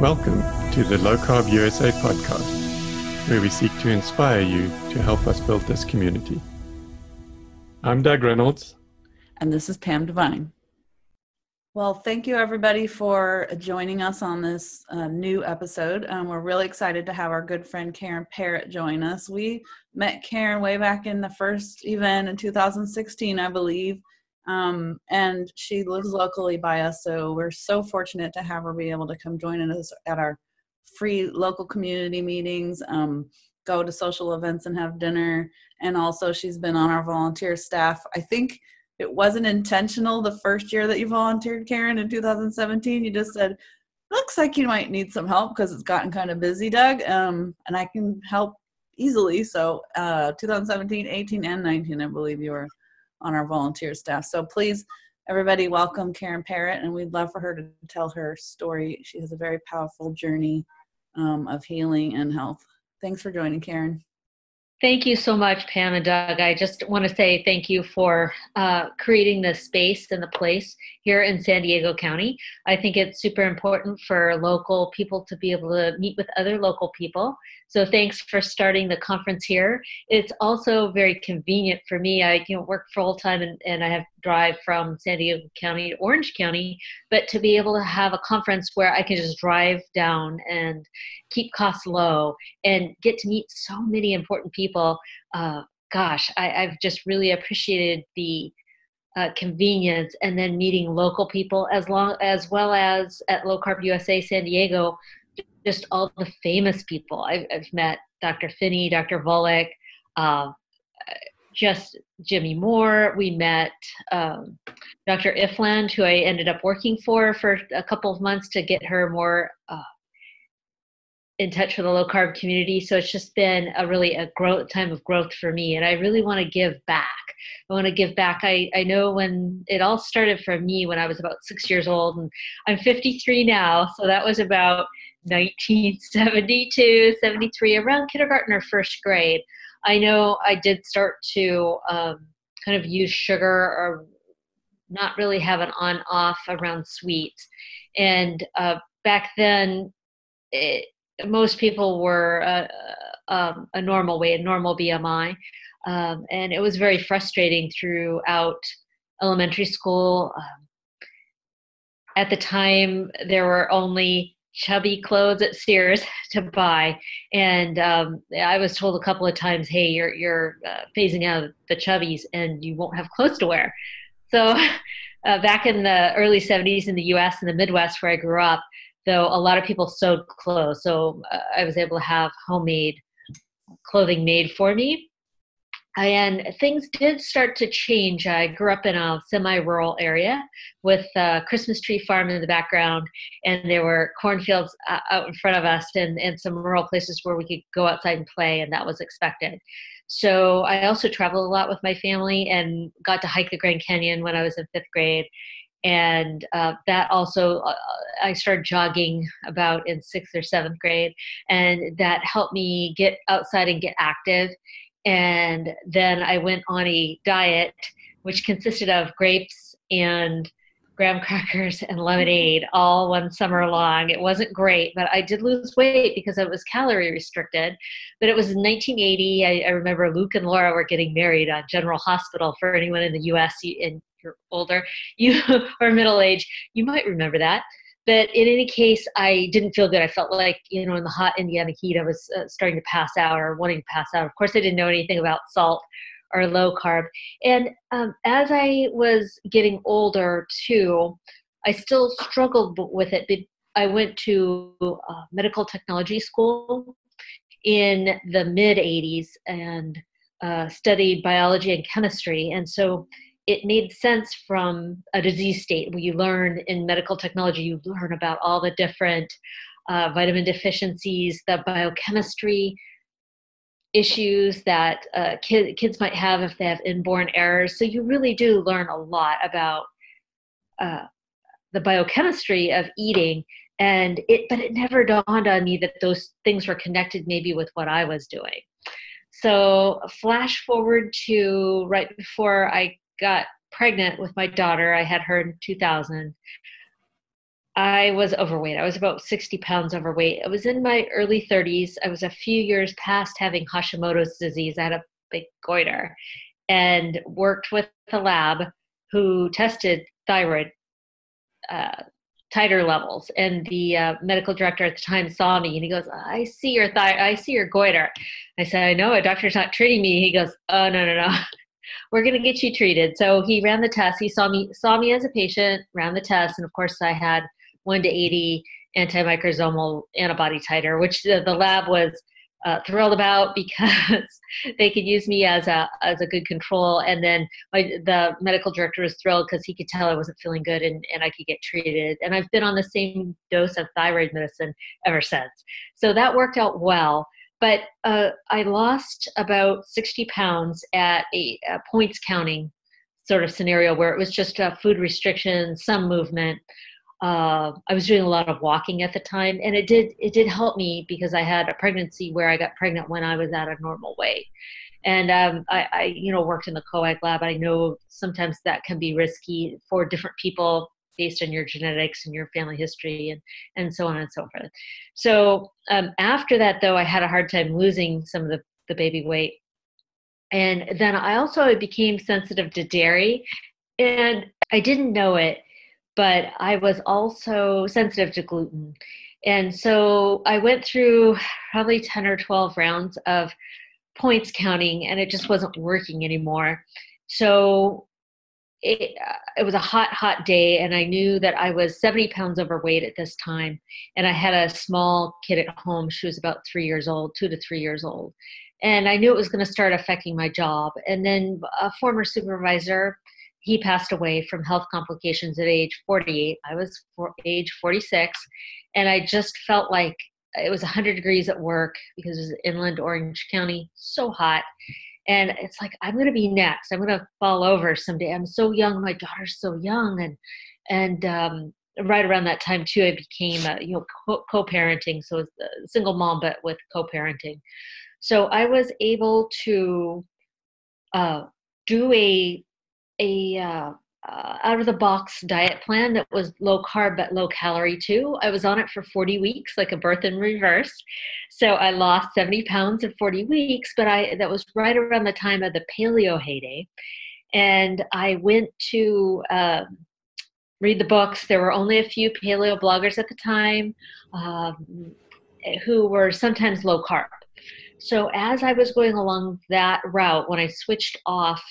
Welcome to the Low Carb USA podcast, where we seek to inspire you to help us build this community. I'm Doug Reynolds. And this is Pam Devine. Well, thank you everybody for joining us on this new episode. We're really excited to have our good friend Karen Parrott join us. We met Karen way back in the first event in 2016, I believe. And she lives locally by us, so we're so fortunate to have her be able to come join us at our free local community meetings, go to social events and have dinner, and also she's been on our volunteer staff. I think it wasn't intentional the first year that you volunteered, Karen, in 2017. You just said, looks like you might need some help because it's gotten kind of busy, Doug, and I can help easily. So 2017, 18, and 19, I believe you were on our volunteer staff. So please, everybody, welcome Karen Parrott, and we'd love for her to tell her story. She has a very powerful journey of healing and health. Thanks for joining, Karen. Thank you so much, Pam and Doug. I just want to say thank you for creating this space and the place here in San Diego County. I think it's super important for local people to be able to meet with other local people. So thanks for starting the conference here. It's also very convenient for me. I work full time and I have drive from San Diego County to Orange County, but to be able to have a conference where I can just drive down and keep costs low and get to meet so many important people. I've just really appreciated the convenience, and then meeting local people as well as at Low Carb USA San Diego, just all the famous people. I've met Dr. Finney, Dr. Volek, just Jimmy Moore. We met Dr. Ifland, who I ended up working for a couple of months to get her more in touch with the low carb community. So it's just been a time of growth for me. And I really want to give back. I know when it all started for me when I was about 6 years old, and I'm 53 now. So that was about 1972, 73, around kindergarten or first grade. I know I did start to kind of use sugar or not really have an on-off around sweets. And back then, most people were a normal weight, a normal BMI. And it was very frustrating throughout elementary school. At the time, there were only chubby clothes at Sears to buy. And I was told a couple of times, hey, you're phasing out the chubbies and you won't have clothes to wear. So back in the early 70s in the US and the Midwest where I grew up, though, a lot of people sewed clothes. So I was able to have homemade clothing made for me. And things did start to change. I grew up in a semi-rural area with a Christmas tree farm in the background, and there were cornfields out in front of us and some rural places where we could go outside and play, and that was expected. So I also traveled a lot with my family and got to hike the Grand Canyon when I was in fifth grade. And that also, I started jogging about in sixth or seventh grade, and that helped me get outside and get active. And then I went on a diet, which consisted of grapes and graham crackers and lemonade all one summer long. It wasn't great, but I did lose weight because I was calorie restricted. But it was in 1980. I remember Luke and Laura were getting married on General Hospital. For anyone in the U.S. and you're older, you or middle age, you might remember that. But in any case, I didn't feel good. I felt like, in the hot Indiana heat, I was starting to pass out or wanting to pass out. Of course, I didn't know anything about salt or low carb. And as I was getting older, too, I still struggled with it. I went to medical technology school in the mid-80s and studied biology and chemistry. And so it made sense from a disease state where you learn in medical technology, you learn about all the different vitamin deficiencies, the biochemistry issues that kids might have if they have inborn errors. So you really do learn a lot about the biochemistry of eating, but it never dawned on me that those things were connected maybe with what I was doing. So flash forward to right before I got pregnant with my daughter. I had her in 2000. I was overweight. I was about 60 pounds overweight. I was in my early 30s. I was a few years past having Hashimoto's disease. I had a big goiter and worked with the lab who tested thyroid titer levels. And the medical director at the time saw me and he goes, "I see your goiter." I said, "I know, a doctor's not treating me." He goes, "Oh, no. We're going to get you treated." So he ran the test. He saw me as a patient, ran the test. And of course I had 1 to 80 antimicrobial antibody titer, which the lab was thrilled about because they could use me as a good control. And then the medical director was thrilled because he could tell I wasn't feeling good and I could get treated. And I've been on the same dose of thyroid medicine ever since. So that worked out well. But I lost about 60 pounds at a points counting sort of scenario where it was just food restrictions, some movement. I was doing a lot of walking at the time, and it did help me because I had a pregnancy where I got pregnant when I was at a normal weight. And I worked in the co-ag lab. I know sometimes that can be risky for different people based on your genetics and your family history and so on and so forth. So after that, though, I had a hard time losing some of the baby weight. And then I also became sensitive to dairy, and I didn't know it, but I was also sensitive to gluten. And so I went through probably 10 or 12 rounds of points counting, and it just wasn't working anymore. So it was a hot day, and I knew that I was 70 pounds overweight at this time, and I had a small kid at home. She was about 2 to 3 years old, and I knew it was going to start affecting my job. And then a former supervisor, he passed away from health complications at age 48. I was age 46, and I just felt like it was 100 degrees at work because it was inland Orange County, so hot. And it's like, I'm going to be next. I'm going to fall over someday. I'm so young. My daughter's so young. And right around that time too, I became co-parenting. So it's a single mom, but with co-parenting. So I was able to do a out of the box diet plan that was low carb, but low calorie too. I was on it for 40 weeks, like a birth in reverse. So I lost 70 pounds in 40 weeks, but that was right around the time of the paleo heyday. And I went to read the books. There were only a few paleo bloggers at the time who were sometimes low carb. So as I was going along that route, when I switched off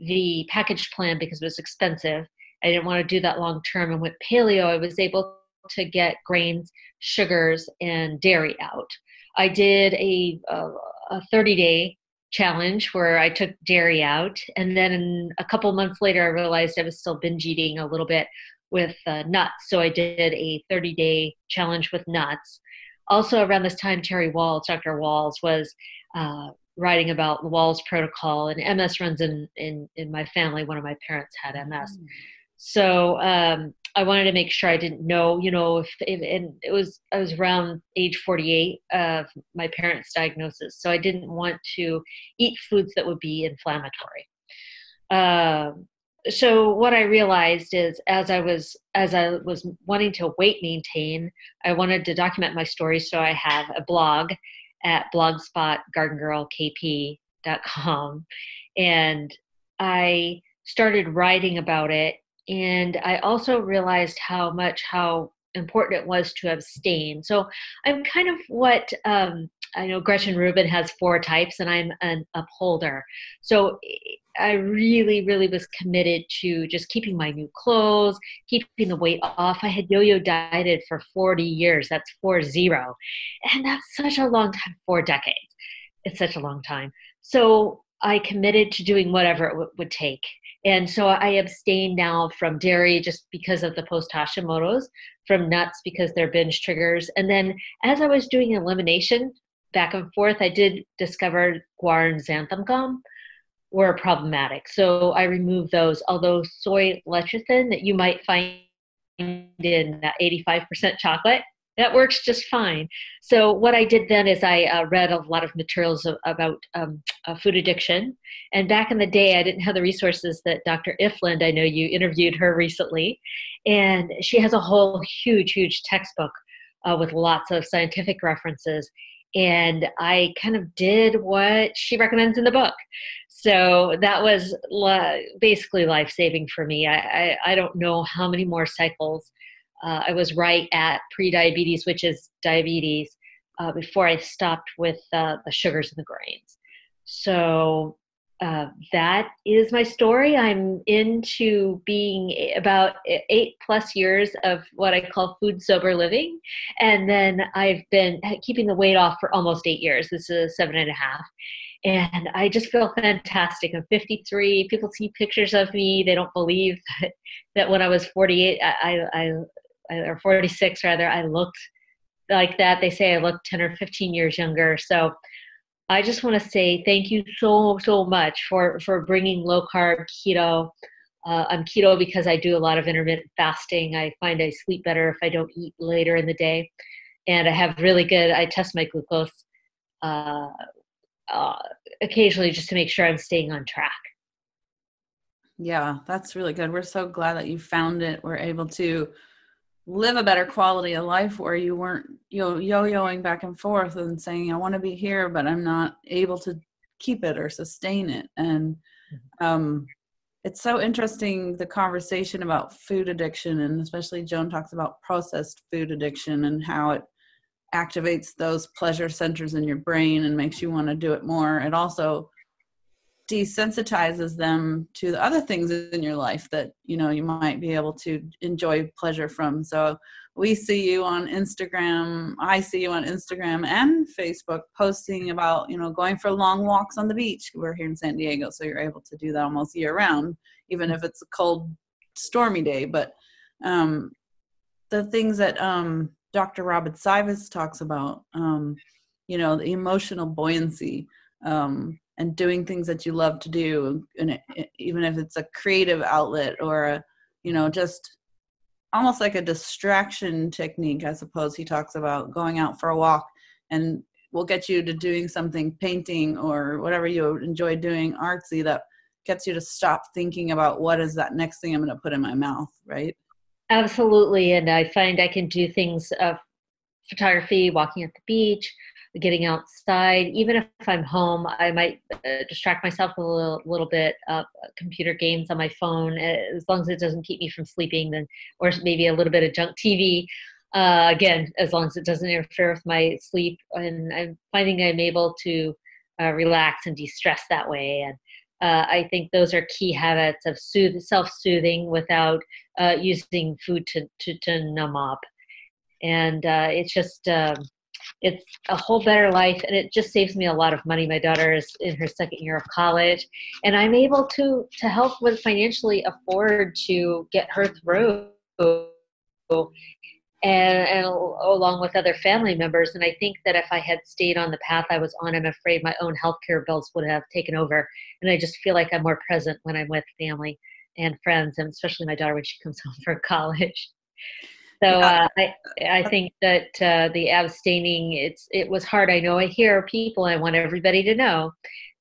the package plan because it was expensive, I didn't want to do that long term, and with paleo I was able to get grains, sugars, and dairy out. I did a 30-day challenge where I took dairy out, and then a couple months later I realized I was still binge eating a little bit with nuts, so I did a 30-day challenge with nuts. Also around this time, Terry Walls, Dr. Walls, was writing about the Walls protocol, and MS runs in my family. One of my parents had MS. So I wanted to make sure I didn't know, and I was around age 48 of my parents' diagnosis. So I didn't want to eat foods that would be inflammatory. So what I realized is as I was wanting to weight maintain, I wanted to document my story. So I have a blog at blogspotgardengirlkp.com. And I started writing about it. And I also realized how important it was to abstain. So I'm kind of what, I know Gretchen Rubin has 4 types, and I'm an upholder. So I really, really was committed to just keeping my new clothes, keeping the weight off. I had yo-yo dieted for 40 years. That's 40. And that's such a long time, 4 decades. It's such a long time. So I committed to doing whatever it would take. And so I abstain now from dairy just because of the post-Hashimoto's, from nuts because they're binge triggers. And then as I was doing elimination back and forth, I did discover guar and xanthan gum were problematic. So I removed those, although soy lecithin that you might find in 85% chocolate That works just fine. So what I did then is I read a lot of materials about food addiction. And back in the day, I didn't have the resources that Dr. Ifland, I know you interviewed her recently, and she has a whole huge textbook with lots of scientific references. And I kind of did what she recommends in the book. So that was basically life-saving for me. I don't know how many more cycles. I was right at pre-diabetes, which is diabetes, before I stopped with the sugars and the grains. So that is my story. I'm into being about 8+ years of what I call food sober living. And then I've been keeping the weight off for almost 8 years. This is 7.5. And I just feel fantastic. I'm 53. People see pictures of me. They don't believe that when I was 48, or 46 rather, I looked like that. They say I look 10 or 15 years younger. So I just want to say thank you so much for bringing low carb keto. I'm keto because I do a lot of intermittent fasting. I find I sleep better if I don't eat later in the day. And I have really good, I test my glucose occasionally just to make sure I'm staying on track. Yeah, that's really good. We're so glad that you found it. We're able to live a better quality of life where you weren't yo-yoing back and forth and saying, I want to be here, but I'm not able to keep it or sustain it. And it's so interesting, the conversation about food addiction, and especially Joan talks about processed food addiction and how it activates those pleasure centers in your brain and makes you want to do it more. It also desensitizes them to the other things in your life that, you know, you might be able to enjoy pleasure from. So we see you on Instagram. I see you on Instagram and Facebook posting about, you know, going for long walks on the beach. We're here in San Diego, so you're able to do that almost year round, even if it's a cold, stormy day. But the things that Dr. Robert Sivas talks about, you know, the emotional buoyancy, and doing things that you love to do, and even if it's a creative outlet or a, you know, just almost like a distraction technique, I suppose. He talks about going out for a walk and will get you to doing something, painting or whatever you enjoy doing, artsy, that gets you to stop thinking about what is that next thing I'm going to put in my mouth, right? Absolutely. And I find I can do things of photography, walking at the beach, getting outside. Even if I'm home, I might distract myself with a little bit of computer games on my phone, as long as it doesn't keep me from sleeping, then, or maybe a little bit of junk TV. Again, as long as it doesn't interfere with my sleep. And I'm finding I'm able to relax and de-stress that way. And I think those are key habits of self-soothing without using food to numb up. And it's just... it's a whole better life, and it just saves me a lot of money. My daughter is in her second year of college, and I'm able to help with financially afford to get her through, and along with other family members. And I think that if I had stayed on the path I was on, I'm afraid my own healthcare bills would have taken over. And I just feel like I'm more present when I'm with family and friends, and especially my daughter when she comes home from college. So I think that the abstaining, it was hard. I know I hear people, I want everybody to know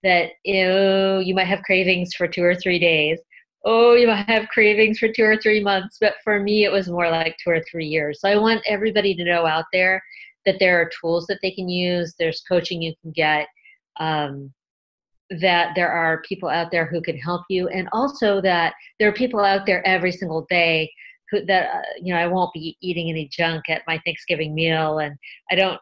that, oh, you might have cravings for 2 or 3 days. Oh, you might have cravings for 2 or 3 months. But for me, it was more like 2 or 3 years. So I want everybody to know out there that there are tools that they can use. There's coaching you can get, that there are people out there who can help you. And also that there are people out there every single day that, you know, I won't be eating any junk at my Thanksgiving meal. And I don't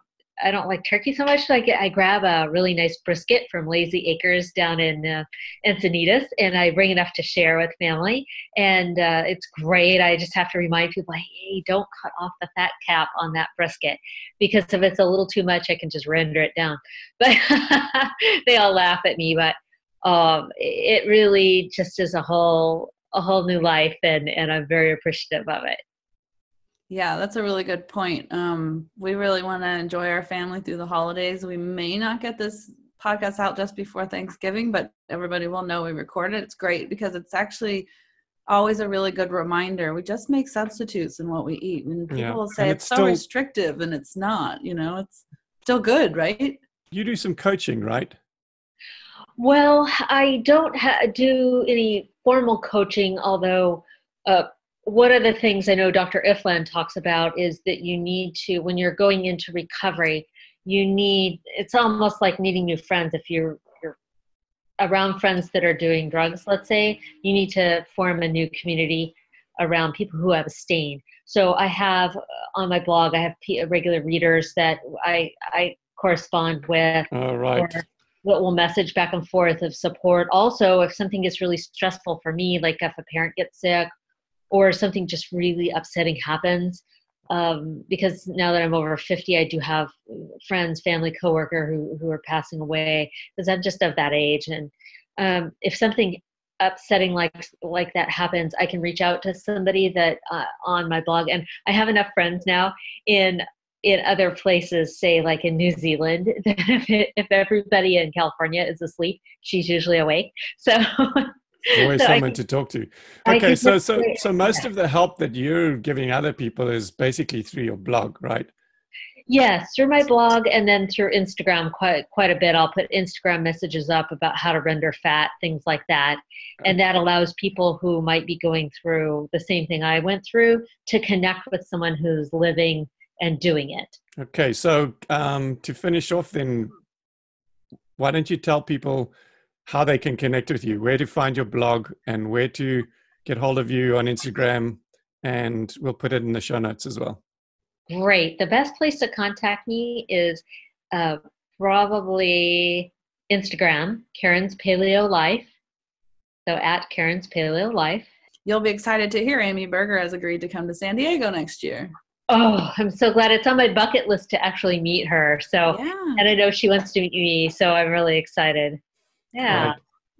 like turkey so much. So I grab a really nice brisket from Lazy Acres down in Encinitas, and I bring enough to share with family. And it's great. I just have to remind people, hey, don't cut off the fat cap on that brisket, because if it's a little too much, I can just render it down. But they all laugh at me, but it really just is a whole new life, and I'm very appreciative of it. Yeah, that's a really good point. We really want to enjoy our family through the holidays. We may not get this podcast out just before Thanksgiving, but everybody will know we record it. It's great because it's actually always a really good reminder. We just make substitutes in what we eat, and people will say it's so restrictive, and it's not, you know, it's still good, right? You do some coaching, right? Well, I don't do any formal coaching, although one of the things I know Dr. Ifland talks about is that you need to, when you're going into recovery, you need, it's almost like needing new friends. If you're around friends that are doing drugs, let's say, you need to form a new community around people who have abstained. So I have on my blog, I have regular readers that I correspond with. All right. What will message back and forth of support. Also, if something is really stressful for me, like if a parent gets sick or something just really upsetting happens, because now that I'm over 50, I do have friends, family, coworker who are passing away, because I'm just of that age. And if something upsetting like that happens, I can reach out to somebody that on my blog. And I have enough friends now in other places, say like in New Zealand, that if everybody in California is asleep, she's usually awake. So always someone to talk to. Okay, so most of the help that you're giving other people is basically through your blog, right? Yes, through my blog, and then through Instagram quite a bit. I'll put Instagram messages up about how to render fat, things like that. And that allows people who might be going through the same thing I went through to connect with someone who's living and doing it. Okay, so to finish off then, why don't you tell people how they can connect with you, where to find your blog and where to get hold of you on Instagram, and we'll put it in the show notes as well. Great. The best place to contact me is probably Instagram, Karen's Paleo Life. So at Karen's Paleo Life. You'll be excited to hear Amy Berger has agreed to come to San Diego next year. Oh, I'm so glad. It's on my bucket list to actually meet her. So, and I know she wants to meet me, so I'm really excited. Yeah. Right.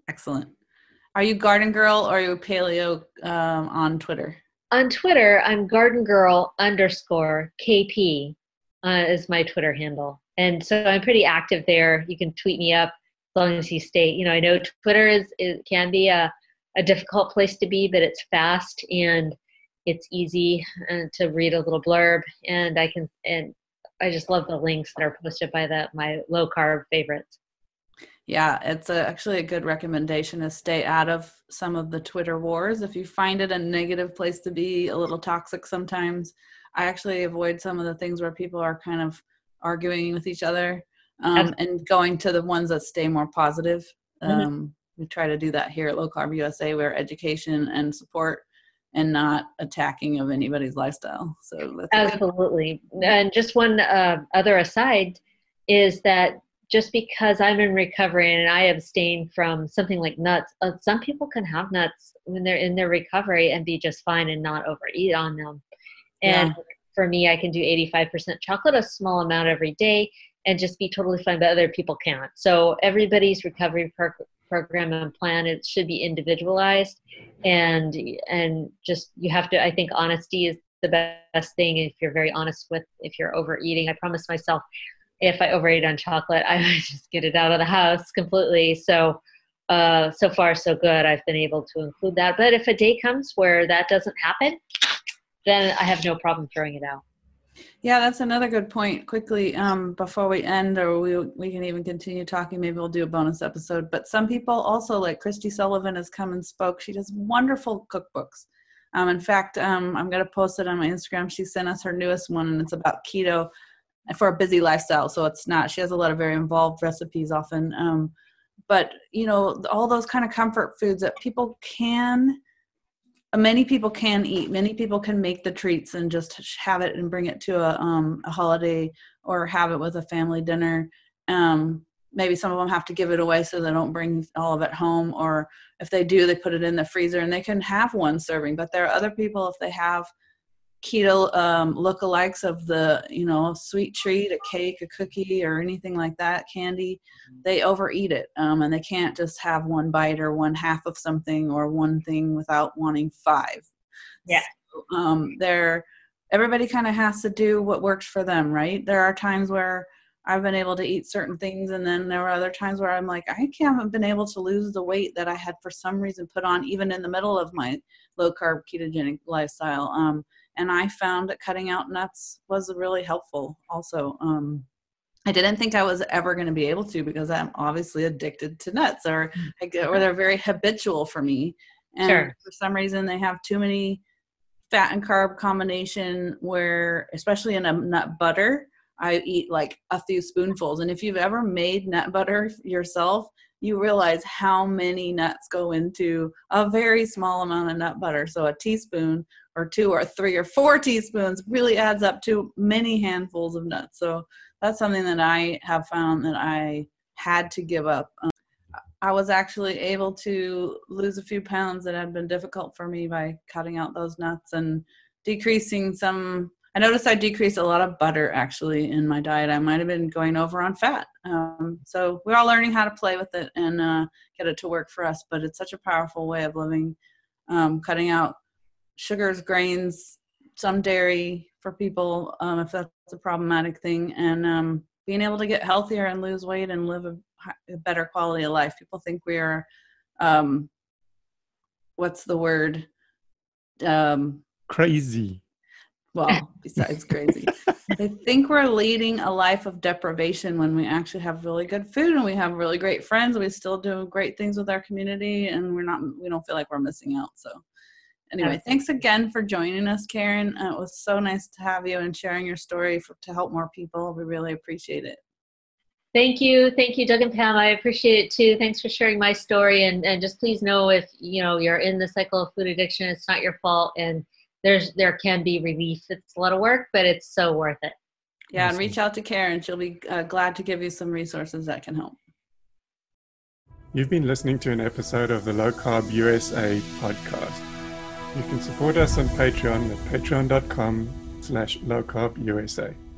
Excellent. Are you Garden Girl or are you Paleo on Twitter? On Twitter, I'm Garden Girl underscore KP is my Twitter handle. And so I'm pretty active there. You can tweet me up as long as you stay. You know, I know Twitter can be a difficult place to be, but it's fast and it's easy to read a little blurb, and I just love the links that are posted by my low carb favorites. Yeah, it's actually a good recommendation to stay out of some of the Twitter wars. If you find it a negative place to be, a little toxic sometimes. I actually avoid some of the things where people are kind of arguing with each other and going to the ones that stay more positive. We try to do that here at Low Carb USA, where education and support and not attacking of anybody's lifestyle. So that's absolutely. And just one other aside is that just because I'm in recovery and I abstain from something like nuts, some people can have nuts when they're in their recovery and be just fine and not overeat on them. And for me, I can do 85% chocolate, a small amount every day, and just be totally fine, but other people can't. So everybody's recovery program and plan, it should be individualized, and just you have to, I think honesty is the best thing. If you're very honest with if you're overeating, I promised myself if I overate on chocolate, I would just get it out of the house completely. So so far so good. I've been able to include that, but if a day comes where that doesn't happen, then I have no problem throwing it out. Yeah, that's another good point. Quickly, before we end, or we can even continue talking, maybe we'll do a bonus episode. But some people also, like Christy Sullivan has come and spoke. She does wonderful cookbooks. In fact, I'm going to post it on my Instagram. She sent us her newest one, and it's about keto for a busy lifestyle. So it's not, she has a lot of very involved recipes often. But, you know, all those kind of comfort foods that people can many people can eat. Many people can make the treats and just have it and bring it to a holiday or have it with a family dinner. Maybe some of them have to give it away so they don't bring all of it home, or if they do, they put it in the freezer and they can have one serving. But there are other people, if they have keto lookalikes of the, you know, sweet treat, a cake, a cookie, or anything like that, candy, they overeat it, and they can't just have one bite or one half of something or one thing without wanting five. Yeah. So, everybody kind of has to do what works for them, right? There are times where I've been able to eat certain things, and then there were other times where I'm like, I haven't been able to lose the weight that I had for some reason put on, even in the middle of my low carb ketogenic lifestyle. And I found that cutting out nuts was really helpful also. I didn't think I was ever going to be able to, because I'm obviously addicted to nuts, or they're very habitual for me. And sure. For some reason they have too many fat and carb combination where, especially in a nut butter, I eat like a few spoonfuls. And if you've ever made nut butter yourself, you realize how many nuts go into a very small amount of nut butter. So a teaspoon or two or three or four teaspoons really adds up to many handfuls of nuts. So that's something that I have found that I had to give up. I was actually able to lose a few pounds that had been difficult for me by cutting out those nuts and decreasing some. I noticed I decreased a lot of butter actually in my diet. I might have been going over on fat. So we're all learning how to play with it and get it to work for us. But it's such a powerful way of living, cutting out sugars, grains, some dairy for people if that's a problematic thing, and being able to get healthier and lose weight and live a better quality of life. People think we are, what's the word? Crazy. Well, besides crazy, they think we're leading a life of deprivation when we actually have really good food and we have really great friends. We still do great things with our community, and we don't feel like we're missing out. So anyway, thanks again for joining us, Karen. It was so nice to have you and sharing your story to help more people. We really appreciate it. Thank you. Thank you, Doug and Pam. I appreciate it too. Thanks for sharing my story. And just please know, if you know, you're in the cycle of food addiction, it's not your fault. And there can be relief. It's a lot of work, but it's so worth it. Yeah, and reach out to Karen. She'll be glad to give you some resources that can help. You've been listening to an episode of the Low Carb USA podcast. You can support us on Patreon at patreon.com/lowcarbusa.